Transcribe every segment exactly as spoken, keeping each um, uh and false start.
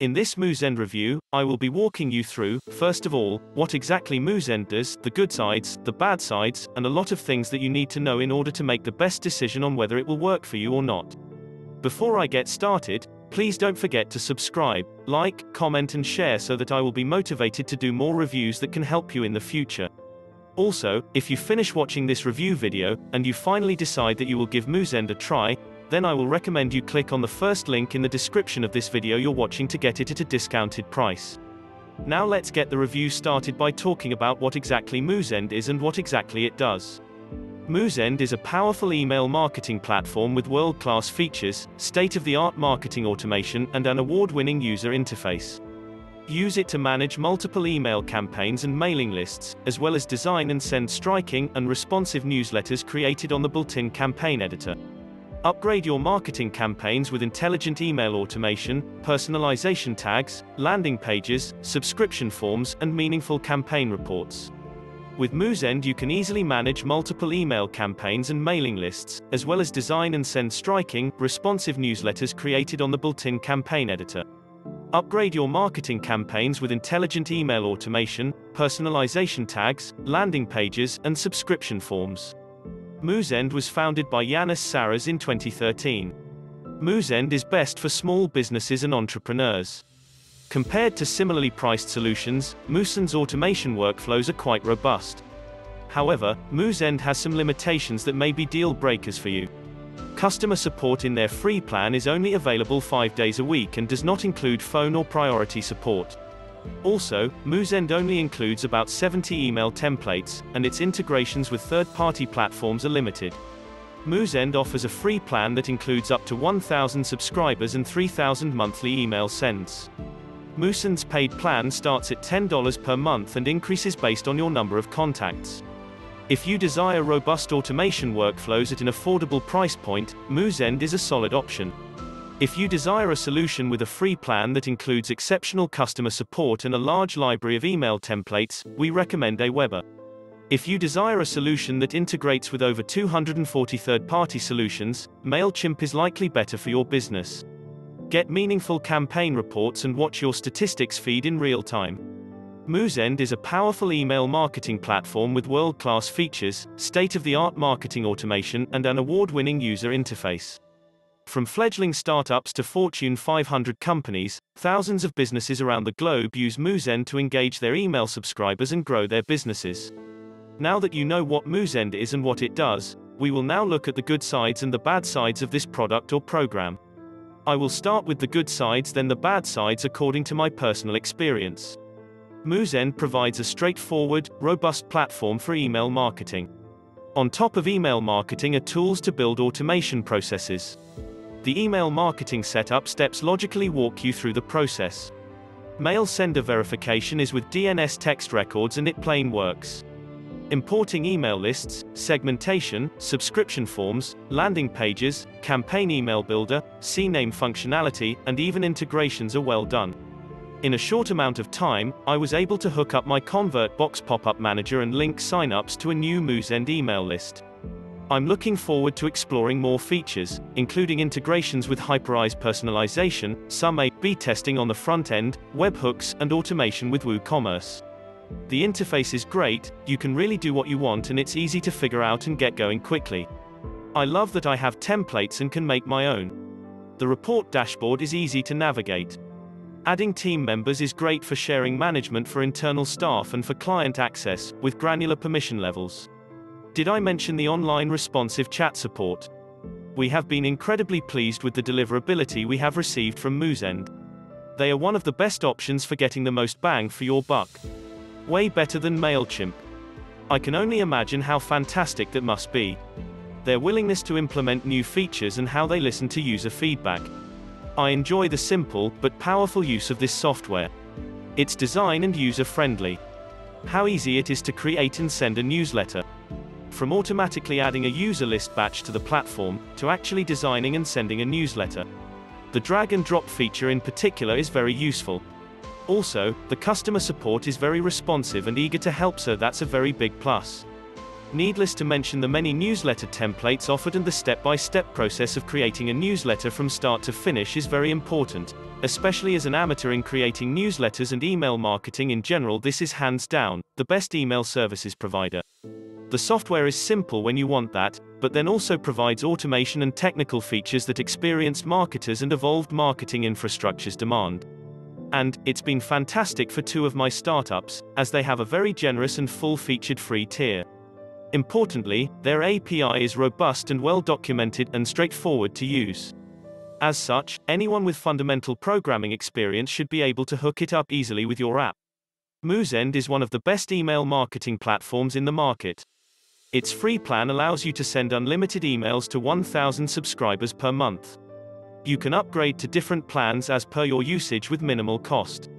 In this Moosend review, I will be walking you through, first of all, what exactly Moosend does, the good sides, the bad sides, and a lot of things that you need to know in order to make the best decision on whether it will work for you or not. Before I get started, please don't forget to subscribe, like, comment and share so that I will be motivated to do more reviews that can help you in the future. Also, if you finish watching this review video, and you finally decide that you will give Moosend a try, then I will recommend you click on the first link in the description of this video you're watching to get it at a discounted price. Now let's get the review started by talking about what exactly Moosend is and what exactly it does. Moosend is a powerful email marketing platform with world-class features, state-of-the-art marketing automation, and an award-winning user interface. Use it to manage multiple email campaigns and mailing lists, as well as design and send striking and responsive newsletters created on the built-in campaign editor. Upgrade your marketing campaigns with intelligent email automation, personalization tags, landing pages, subscription forms, and meaningful campaign reports. With Moosend you can easily manage multiple email campaigns and mailing lists, as well as design and send striking, responsive newsletters created on the built-in campaign editor. Upgrade your marketing campaigns with intelligent email automation, personalization tags, landing pages, and subscription forms. Moosend was founded by Yanis Saras in twenty thirteen. Moosend is best for small businesses and entrepreneurs. Compared to similarly priced solutions, Moosend's automation workflows are quite robust. However, Moosend has some limitations that may be deal breakers for you. Customer support in their free plan is only available five days a week and does not include phone or priority support. Also, Moosend only includes about seventy email templates, and its integrations with third-party platforms are limited. Moosend offers a free plan that includes up to one thousand subscribers and three thousand monthly email sends. Moosend's paid plan starts at ten dollars per month and increases based on your number of contacts. If you desire robust automation workflows at an affordable price point, Moosend is a solid option. If you desire a solution with a free plan that includes exceptional customer support and a large library of email templates, we recommend AWeber. If you desire a solution that integrates with over two hundred forty third-party solutions, MailChimp is likely better for your business. Get meaningful campaign reports and watch your statistics feed in real time. Moosend is a powerful email marketing platform with world-class features, state-of-the-art marketing automation, and an award-winning user interface. From fledgling startups to Fortune five hundred companies, thousands of businesses around the globe use Moosend to engage their email subscribers and grow their businesses. Now that you know what Moosend is and what it does, we will now look at the good sides and the bad sides of this product or program. I will start with the good sides, then the bad sides according to my personal experience. Moosend provides a straightforward, robust platform for email marketing. On top of email marketing are tools to build automation processes. The email marketing setup steps logically walk you through the process. Mail sender verification is with D N S text records and it plain works. Importing email lists, segmentation, subscription forms, landing pages, campaign email builder, C name functionality, and even integrations are well done. In a short amount of time, I was able to hook up my ConvertBox pop-up manager and link signups to a new Moosend email list. I'm looking forward to exploring more features, including integrations with Hyperise personalization, some A B testing on the front end, webhooks, and automation with WooCommerce. The interface is great, you can really do what you want and it's easy to figure out and get going quickly. I love that I have templates and can make my own. The report dashboard is easy to navigate. Adding team members is great for sharing management for internal staff and for client access, with granular permission levels. Did I mention the online responsive chat support? We have been incredibly pleased with the deliverability we have received from Moosend. They are one of the best options for getting the most bang for your buck. Way better than MailChimp. I can only imagine how fantastic that must be. Their willingness to implement new features and how they listen to user feedback. I enjoy the simple, but powerful use of this software. It's design and user-friendly. How easy it is to create and send a newsletter. From automatically adding a user list batch to the platform, to actually designing and sending a newsletter. The drag and drop feature in particular is very useful. Also, the customer support is very responsive and eager to help, so that's a very big plus. needless to mention the many newsletter templates offered, and the step-by-step process of creating a newsletter from start to finish is very important, especially as an amateur in creating newsletters and email marketing in general. This is hands down the best email services provider. The software is simple when you want that, but then also provides automation and technical features that experienced marketers and evolved marketing infrastructures demand. And it's been fantastic for two of my startups, as they have a very generous and full-featured free tier. Importantly, their A P I is robust and well-documented, and straightforward to use. As such, anyone with fundamental programming experience should be able to hook it up easily with your app. Moosend is one of the best email marketing platforms in the market. Its free plan allows you to send unlimited emails to one thousand subscribers per month. You can upgrade to different plans as per your usage with minimal cost.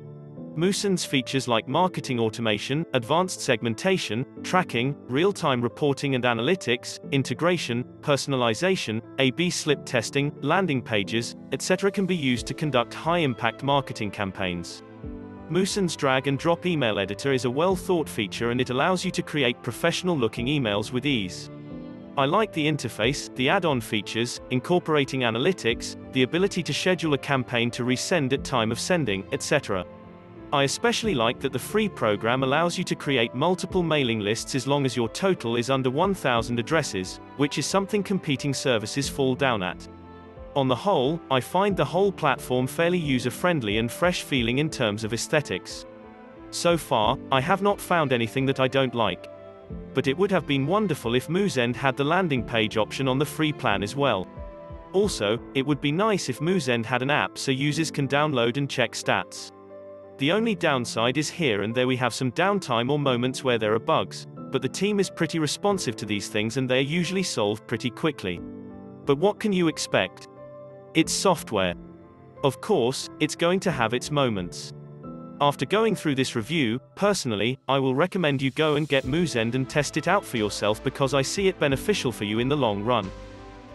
Moosend's features like marketing automation, advanced segmentation, tracking, real-time reporting and analytics, integration, personalization, A B slip testing, landing pages, et cetera can be used to conduct high-impact marketing campaigns. Moosend's drag-and-drop email editor is a well-thought feature, and it allows you to create professional-looking emails with ease. I like the interface, the add-on features, incorporating analytics, the ability to schedule a campaign to resend at time of sending, et cetera. I especially like that the free program allows you to create multiple mailing lists as long as your total is under one thousand addresses, which is something competing services fall down at. On the whole, I find the whole platform fairly user-friendly and fresh-feeling in terms of aesthetics. So far, I have not found anything that I don't like. But it would have been wonderful if Moosend had the landing page option on the free plan as well. Also, it would be nice if Moosend had an app so users can download and check stats. The only downside is here and there we have some downtime or moments where there are bugs, but the team is pretty responsive to these things and they are usually solved pretty quickly. But what can you expect? It's software. Of course, it's going to have its moments. After going through this review, personally, I will recommend you go and get Moosend and test it out for yourself, because I see it beneficial for you in the long run.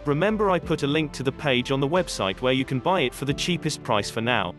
Remember, I put a link to the page on the website where you can buy it for the cheapest price for now.